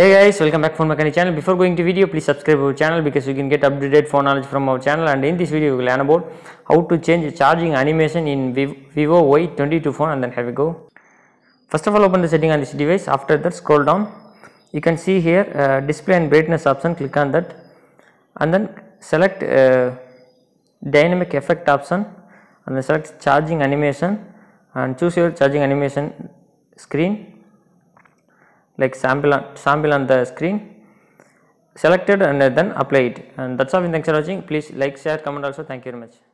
Hey guys, welcome back to Phone Mechanic channel. Before going to video, please subscribe to our channel because you can get updated phone knowledge from our channel. And in this video, we will learn about how to change charging animation in vivo y22 phone, and then have a go. First of all, open the setting on this device. After that, scroll down. You can see here display and brightness option. Click on that and then select dynamic effect option and then select charging animation and choose your charging animation screen. Like sample on the screen, selected, and then apply it. And that's all. Thanks for watching. Please like, share, comment also. Thank you very much.